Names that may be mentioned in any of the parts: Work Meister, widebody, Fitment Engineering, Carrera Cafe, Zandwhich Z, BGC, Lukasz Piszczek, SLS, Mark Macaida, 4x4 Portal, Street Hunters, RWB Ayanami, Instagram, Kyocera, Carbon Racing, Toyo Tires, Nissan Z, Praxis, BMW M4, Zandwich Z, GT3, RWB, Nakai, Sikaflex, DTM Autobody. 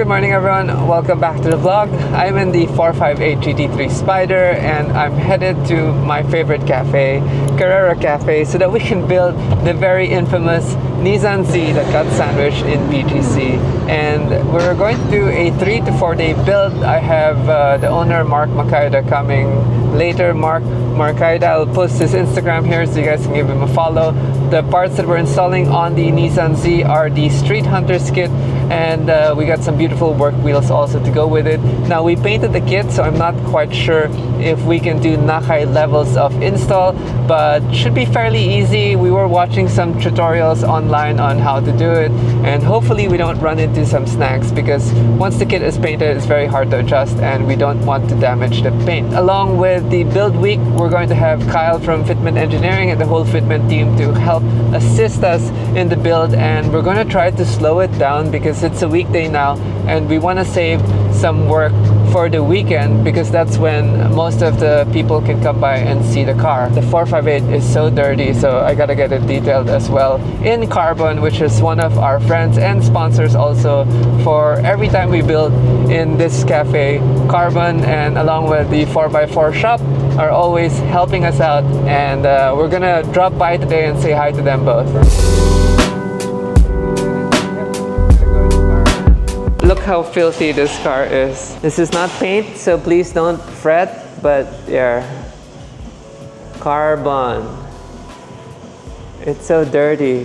Good morning everyone, welcome back to the vlog. I'm in the 458 GT3 Spider and I'm headed to my favorite cafe, Carrera Cafe, so that we can build the very infamous Nissan Z that got sandwiched in BGC. And we're going to do a 3 to 4 day build. I have the owner Mark Macaida coming later. Mark Macaida, I'll post his Instagram here so you guys can give him a follow. The parts that we're installing on the Nissan Z are the Street Hunters kit, and we got some beautiful work wheels also to go with it. Now we painted the kit, so I'm not quite sure if we can do Nakai levels of install, but should be fairly easy. We were watching some tutorials online on how to do it, and hopefully we don't run into some snags, because once the kit is painted it's very hard to adjust and we don't want to damage the paint. Along with the build week, we're going to have Kyle from Fitment Engineering and the whole Fitment team to help assist us in the build, and we're going to try to slow it down because it's a weekday now and we want to save some work for the weekend, because that's when most of the people can come by and see the car. The 458 is so dirty, so I gotta get it detailed as well in Carbon, which is one of our friends and sponsors also for every time we build in this cafe. Carbon, and along with the 4x4 shop, are always helping us out, and we're gonna drop by today and say hi to them both. Look how filthy this car is. This is not paint, so please don't fret, but yeah. Carbon. It's so dirty.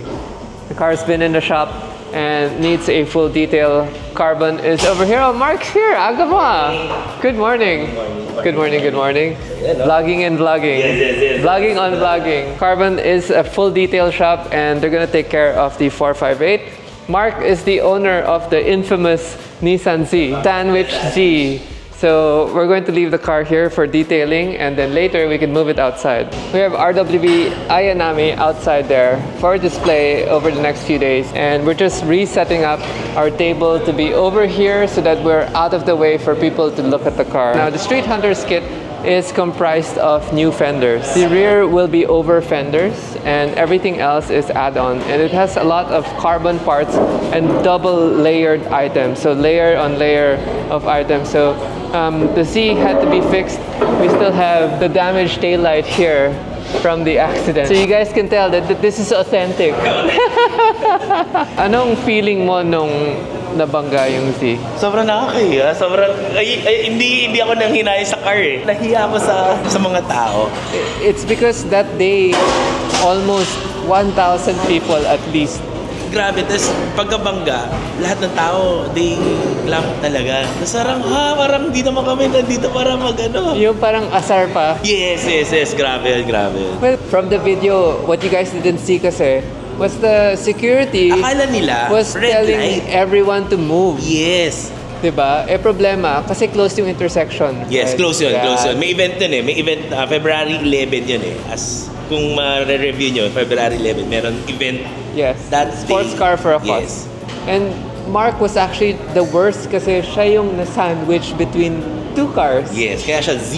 The car's been in the shop and needs a full detail. Carbon is over here. Oh, Mark's here. Agama. Good morning. Good morning, good morning. Vlogging and vlogging. Vlogging on vlogging. Carbon is a full detail shop and they're gonna take care of the 458. Mark is the owner of the infamous Nissan Z, Zandwich Z. So we're going to leave the car here for detailing, and then later we can move it outside. We have RWB Ayanami outside there for display over the next few days. And we're just resetting up our table to be over here so that we're out of the way for people to look at the car. Now the Street Hunters kit is comprised of new fenders. The rear will be over fenders and everything else is add-on, and it has a lot of Carbon parts and double layered items, so layer on layer of items. So the Z had to be fixed. We still have the damaged taillight here from the accident, so you guys can tell that this is authentic. Anong feeling mo nung nabangga yung Z? Sobrang nakakaya. Sobrang... hindi ako nanghinay sa car eh. Nahiya ako sa mga tao. It's because that day, almost 1,000 people at least. Grabe, tapos pagkabangga, lahat ng tao, they clamp talaga. Tapos parang, parang di naman kami nandito para mag-ano. Yung parang asar pa. Yes, grabe, grabe. Well, from the video, what you guys didn't see kasi, was the security was telling everyone to move. Yes. Diba? Eh, problema, kasi closed yung intersection. Yes, right? Close yun, yeah. Close yun. May event yun eh. May event, February 11 yun eh. As kung ma-review nyo, February 11, meron event. Yes, that sports car for a cause. Yes. And Mark was actually the worst kasi siya yung na-sandwich between two cars. Yes, kaya siya Z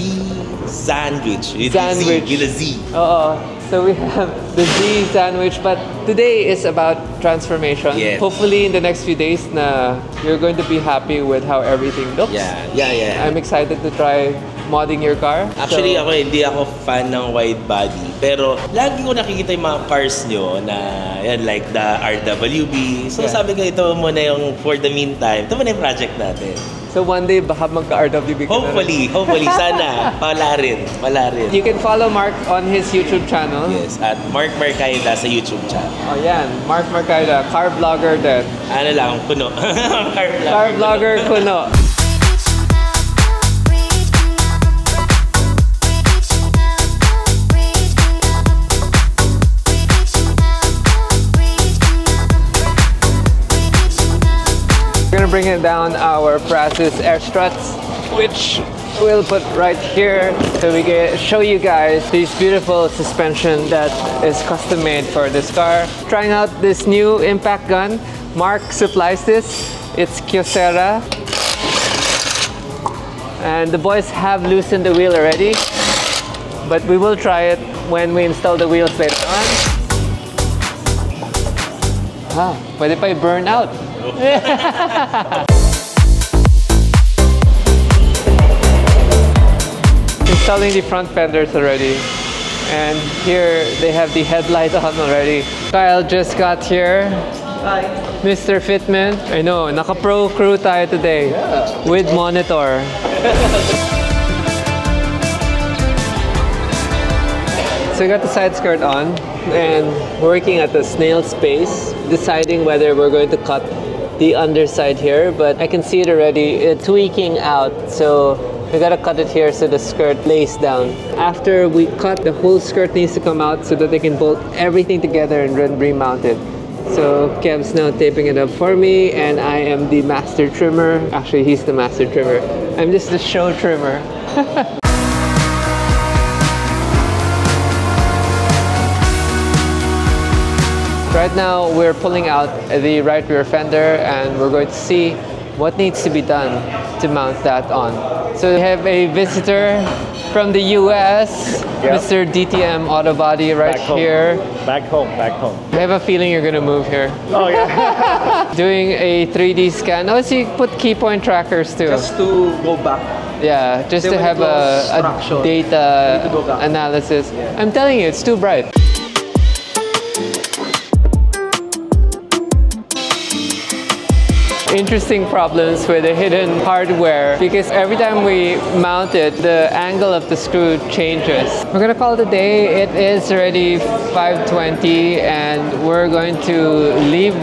Sandwich. Sandwich. With a Z. Oo. So we have the Z sandwich, but today is about transformation. Yes. Hopefully in the next few days na you're going to be happy with how everything looks. Yeah. I'm excited to try modding your car. Actually, ako hindi ako fan ng wide body, pero lagi ko nakikita yung mga cars nyo na yan, like the RWB. So sabi ko, ito muna yung for the meantime. Ito muna yung project natin. So one day, baka magka-RWB ka. Hopefully. Sana. Wala rin. You can follow Mark on his YouTube channel. Yes, at Mark Macaida sa YouTube channel. Oh, yan. Mark Macaida, car vlogger din. Ano lang, kuno. Car vlogger, kuno. Bringing down our Praxis air struts, which we'll put right here so we can show you guys this beautiful suspension that is custom made for this car. Trying out this new impact gun. Mark supplies this. It's Kyocera, and the boys have loosened the wheel already, but we will try it when we install the wheels later on. Pwede pa i-burn out. installing the front fenders already. And here they have the headlight on already. Kyle just got here. Hi. Mr. Fitment. I know, naka-pro crew tayo today. Yeah. With monitor. So we got the side skirt on and working at the snail's pace, deciding whether we're going to cut the underside here, but I can see it already tweaking out. So we gotta cut it here so the skirt lays down. After we cut, the whole skirt needs to come out so that they can bolt everything together and remount it. So Kev's now taping it up for me, and I am the master trimmer. Actually, he's the master trimmer. I'm just the show trimmer. Right now, we're pulling out the right rear fender, and we're going to see what needs to be done to mount that on. So we have a visitor from the US, yep. Mr. DTM Autobody right here. Back home, back home. I have a feeling you're gonna move here. Oh yeah. Doing a 3D scan. Oh, so you put key point trackers too. Just to go back. Yeah, just to have a data analysis. Yeah. I'm telling you, it's too bright. Interesting problems with the hidden hardware, because every time we mount it, the angle of the screw changes. We're gonna call it a day. It is already 5:20 and we're going to leave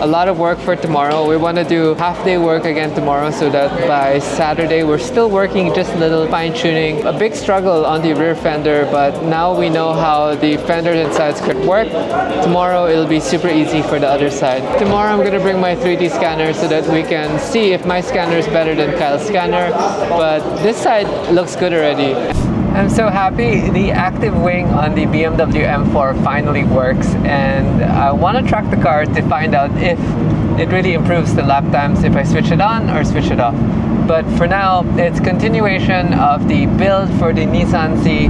a lot of work for tomorrow. We want to do half-day work again tomorrow so that by Saturday we're still working just a little fine-tuning. A big struggle on the rear fender, but now we know how the fenders and sides could work. Tomorrow it'll be super easy for the other side. Tomorrow I'm going to bring my 3D scanner so that we can see if my scanner is better than Kyle's scanner, but this side looks good already. I'm so happy the active wing on the BMW M4 finally works, and I want to track the car to find out if it really improves the lap times if I switch it on or switch it off. But for now, it's continuation of the build for the Nissan Z.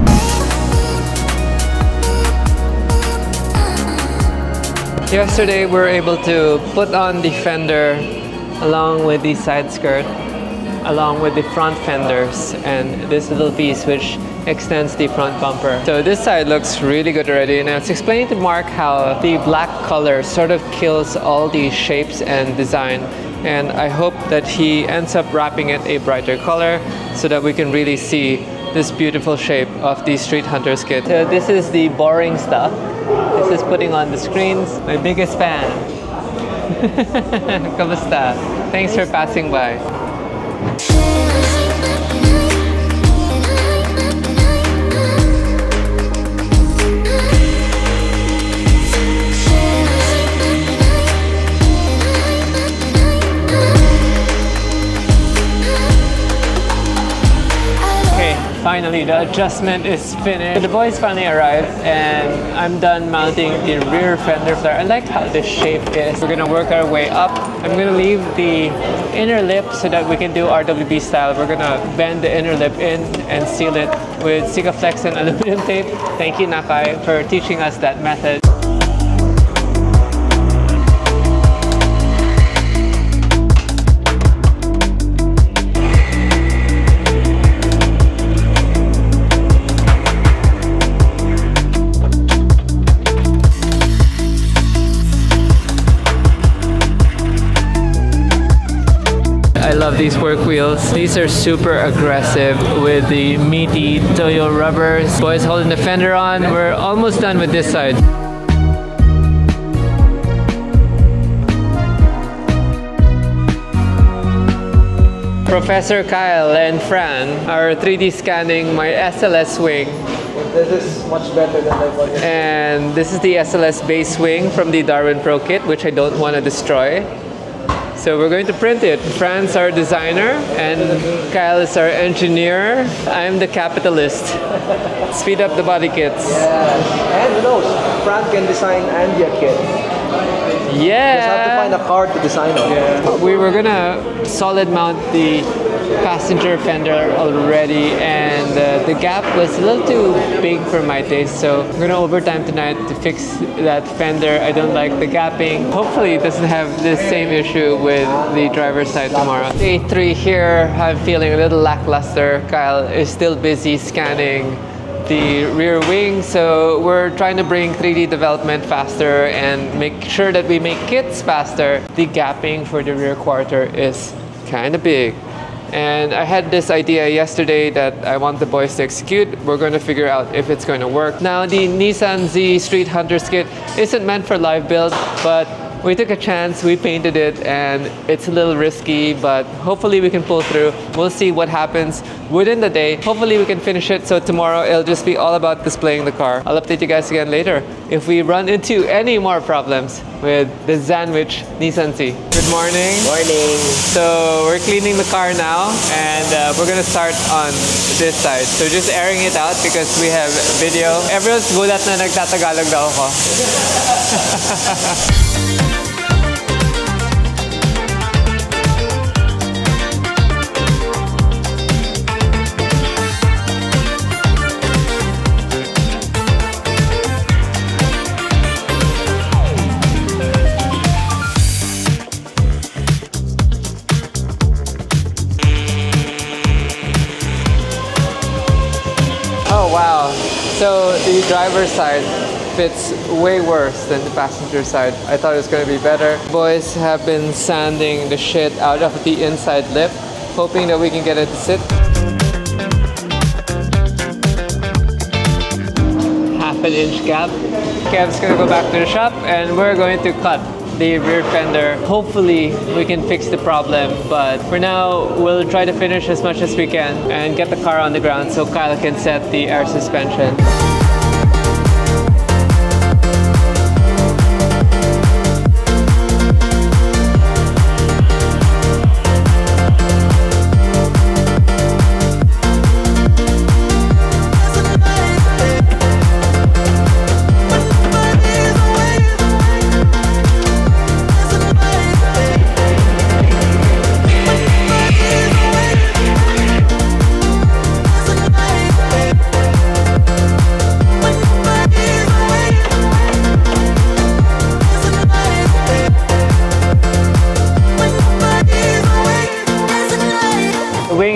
Yesterday, we were able to put on the fender along with the side skirt, along with the front fenders and this little piece which extends the front bumper. So this side looks really good already, and I was explaining to Mark how the black color sort of kills all the shapes and design, and I hope that he ends up wrapping it a brighter color so that we can really see this beautiful shape of the Street Hunters kit. So this is the boring stuff. This is putting on the screens. My biggest fan. Kamusta? Thanks for passing by. Finally, the adjustment is finished. The boys finally arrived and I'm done mounting the rear fender flare. I like how this shape is. We're gonna work our way up. I'm gonna leave the inner lip so that we can do RWB style. We're gonna bend the inner lip in and seal it with Sikaflex and aluminum tape. Thank you, Nakai, for teaching us that method. Love these work wheels. These are super aggressive with the meaty Toyo rubbers. Boys holding the fender on. We're almost done with this side. Professor Kyle and Fran are 3D scanning my SLS wing. This is much better than I wanted. And this is the SLS base wing from the Darwin Pro kit, which I don't want to destroy. So we're going to print it. Fran's our designer and Kyle is our engineer. I'm the capitalist. Speed up the body kits. Yeah. And who knows? Fran can design and your kit. Yeah. Just have to find a car to design on. Yeah. We were gonna solid mount the passenger fender already, and the gap was a little too big for my taste, so I'm gonna overtime tonight to fix that fender. I don't like the gapping. Hopefully it doesn't have the same issue with the driver's side tomorrow. Day 3 here, I'm feeling a little lackluster. Kyle is still busy scanning the rear wing, so we're trying to bring 3D development faster and make sure that we make kits faster. The gapping for the rear quarter is kind of big. And I had this idea yesterday that I want the boys to execute. We're going to figure out if it's going to work. Now, the Nissan Z Street Hunters kit isn't meant for live build, but we took a chance, we painted it, and it's a little risky, but hopefully we can pull through. We'll see what happens within the day. Hopefully we can finish it, so tomorrow it'll just be all about displaying the car. I'll update you guys again later if we run into any more problems with the Zandwich Nissan Z. Good morning. Morning. So we're cleaning the car now, and we're gonna start on this side. So just airing it out because we have video. Everyone's gulat na nagtatagalog daw ako. So the driver's side fits way worse than the passenger side. I thought it was going to be better. Boys have been sanding the shit out of the inside lip, hoping that we can get it to sit. Half an inch gap. Kev's going to go back to the shop and we're going to cut the rear fender. Hopefully we can fix the problem, but for now we'll try to finish as much as we can and get the car on the ground so Kyle can set the air suspension.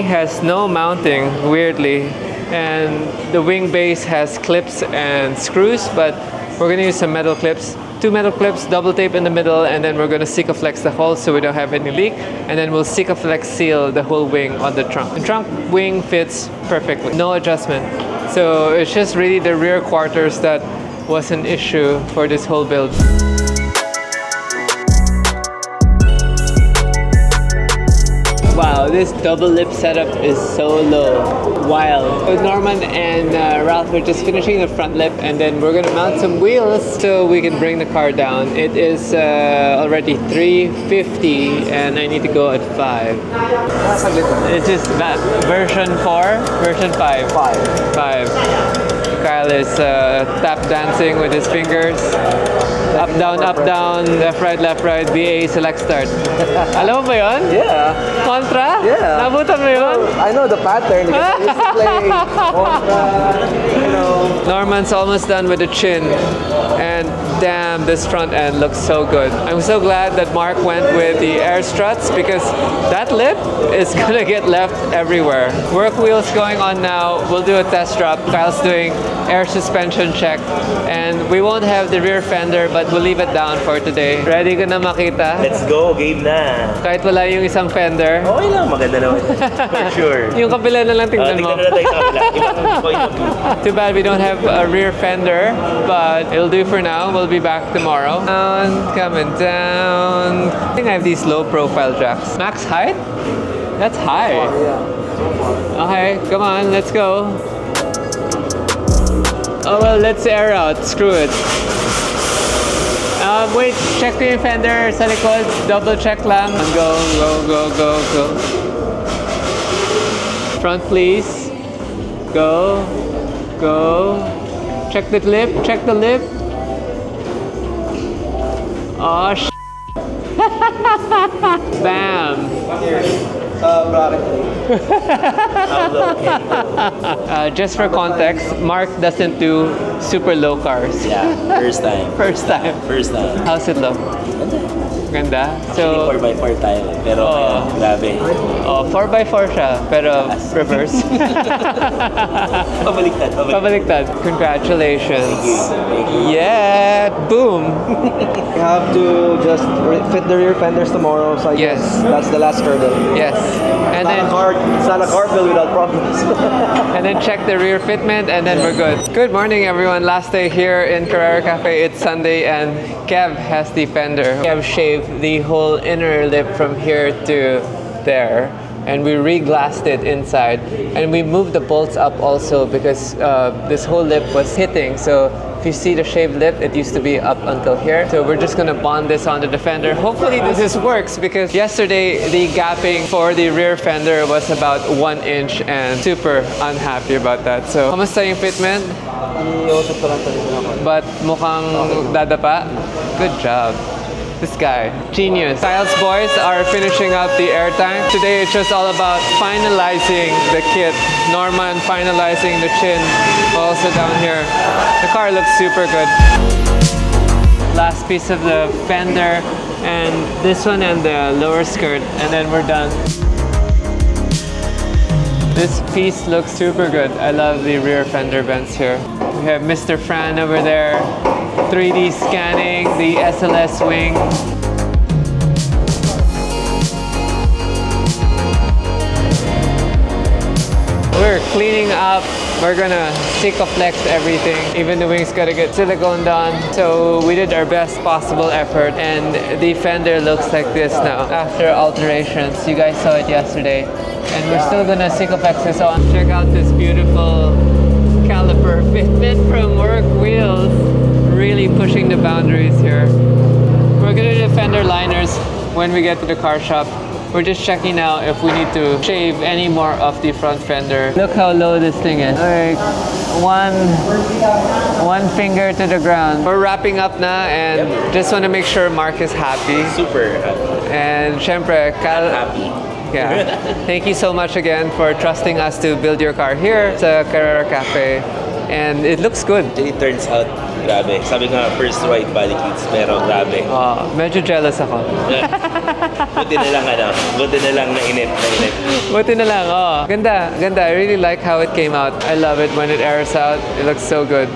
Has no mounting, weirdly, and the wing base has clips and screws, but we're gonna use some metal clips. 2 metal clips, double tape in the middle, and then we're gonna Sikaflex the hole so we don't have any leak, and then we'll Sikaflex seal the whole wing on the trunk. The trunk wing fits perfectly, no adjustment. So it's just really the rear quarters that was an issue for this whole build. Wow, this double lip setup is so low. Wild. So Norman and Ralph are just finishing the front lip, and then we're gonna mount some wheels so we can bring the car down. It is already 3:50 and I need to go at 5. It's just that. Version 4? Version 5? 5. 5. Kyle is tap dancing with his fingers. Up, down, left, right, BA, select, start. Alam mo ba yun? Yeah. Contra? Yeah. Nabutan mo yun? I know the pattern because I used to play Contra, you know. Norman's almost done with the chin. And damn, this front end looks so good. I'm so glad that Mark went with the air struts because that lip is gonna get left everywhere. Work wheels going on now. We'll do a test drop. Kyle's doing air suspension check. And we won't have the rear fender, but we'll leave it down for today. Ready ka na makita? Let's go, game na. Kahit wala yung isang fender. Okay lang, maganda naman. For sure. Yung kabila na lang tingnan mo. Too bad we don't have a rear fender, but it'll do for now. We'll be back tomorrow. Down, coming down. I think I have these low profile jacks. Max height? That's high. Okay, come on, let's go. Oh well, let's air out. Screw it. Wait, check the fender sa likod, double check lang. Go, go, go, go, go. Front please. Go, go. Check the lip, check the lip. Oh, sh**. Bam. Just for context, Mark doesn't do super low cars. Yeah, first time. First time. First time. How's it look? Ganda. So 4x4 tayo, pero grabe. Oh, 4x4 siya, pero reverse. Pabaliktad, pabaliktad. Congratulations. Thank you. Yeah, boom. You have to just fit the rear fenders tomorrow, so I guess that's the last hurdle. Yes. And then it's not a cartwheel without problems. And then check the rear fitment, and then we're good. Good morning, everyone. Last day here in Carrera Cafe. It's Sunday, and Kev has the fender. Kev shaved the whole inner lip from here to there, and we re-glassed it inside, and we moved the bolts up also because this whole lip was hitting. So if you see the shaved lip, it used to be up until here. So we're just gonna bond this on the defender. Hopefully this works, because yesterday the gapping for the rear fender was about 1 inch, and super unhappy about that. So kamusta yung fitment? But mukhang dadapa. Good job. This guy, genius. Styles boys are finishing up the airtime. Today it's just all about finalizing the kit. Norman finalizing the chin, also down here. The car looks super good. Last piece of the fender, and this one and the lower skirt, and then we're done. This piece looks super good. I love the rear fender vents here. We have Mr. Fran over there. 3D scanning the SLS wing. We're cleaning up. We're gonna Sikaflex everything. Even the wings gotta get silicone done. So we did our best possible effort, and the fender looks like this now. After alterations, you guys saw it yesterday, and we're still gonna Sikaflex this on. Check out this beautiful caliper fitment from Work Wheels. Really pushing the boundaries here. We're gonna do the fender liners when we get to the car shop. We're just checking out if we need to shave any more of the front fender. Look how low this thing is. Like one finger to the ground. We're wrapping up na, and just want to make sure Mark is happy. Super happy. And syempre, happy. Yeah. Thank you so much again for trusting us to build your car here. It's a Carrera Cafe, and it looks good. It turns out, grabe. Sabi nga, first ride body kits, pero grabe. Medyo jealous ako. Buti na lang, ano? Buti na lang na init. Buti na lang, Ganda, ganda. I really like how it came out. I love it when it airs out. It looks so good.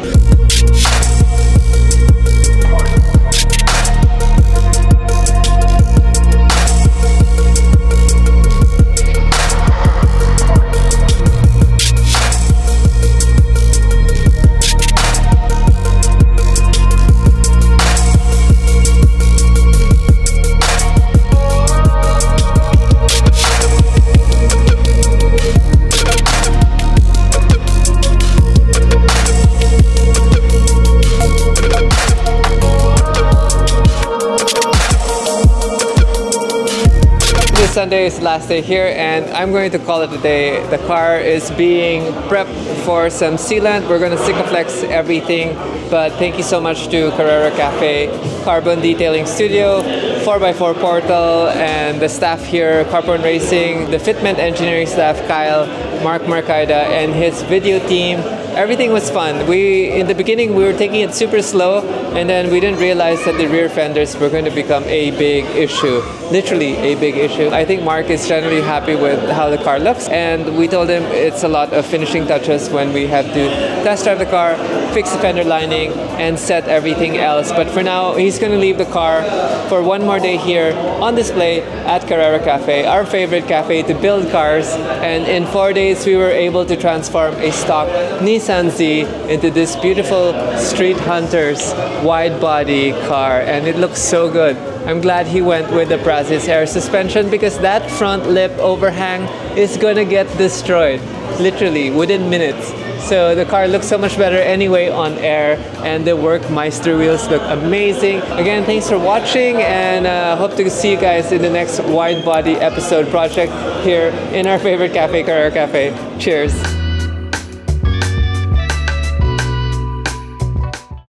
Sunday is the last day here, and I'm going to call it a day. The car is being prepped for some sealant. We're going to Sikaflex everything, but thank you so much to Carrera Cafe, Carbon Detailing Studio, 4x4 Portal, and the staff here, Carbon Racing, the Fitment Engineering staff, Kyle, Mark Macaida, and his video team. Everything was fun. In the beginning, we were taking it super slow, and then we didn't realize that the rear fenders were going to become a big issue. Literally a big issue. I think Mark is generally happy with how the car looks, and we told him it's a lot of finishing touches when we have to test drive the car, fix the fender lining, and set everything else. But for now, he's going to leave the car for one more day here on display at Carrera Cafe, our favorite cafe to build cars. And in 4 days, we were able to transform a stock Nissan Z into this beautiful Street Hunters wide body car, and it looks so good. I'm glad he went with the Praxis air suspension, because that front lip overhang is gonna get destroyed, literally within minutes. So the car looks so much better anyway on air, and the Work Meister wheels look amazing. Again, thanks for watching, and hope to see you guys in the next wide body episode project here in our favorite cafe, Carrera Cafe. Cheers.